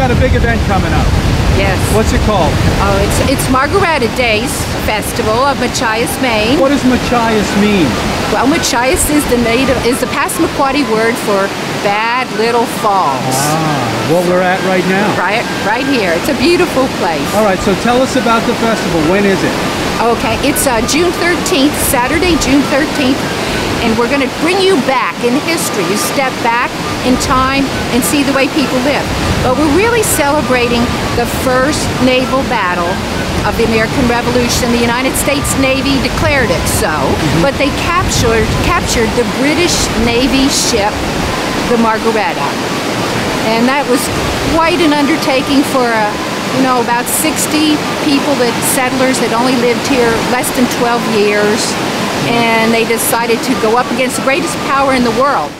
got a big event coming up. Yes. What's it called? Oh, it's Margaretta Days Festival of Machias, Maine. What does Machias mean? Well, Machias is the Passamaquoddy word for bad little falls. Ah, what we're at right now. Right here. It's a beautiful place. All right, so tell us about the festival. When is it? Okay, it's June 13th, Saturday, June 13th. And we're going to bring you back in history. You step back in time and see the way people live. But we're really celebrating the first naval battle of the American Revolution. The United States Navy declared it so, but they captured the British Navy ship, the Margaretta. And that was quite an undertaking for about 60 people, that settlers that only lived here less than 12 years. And they decided to go up against the greatest power in the world.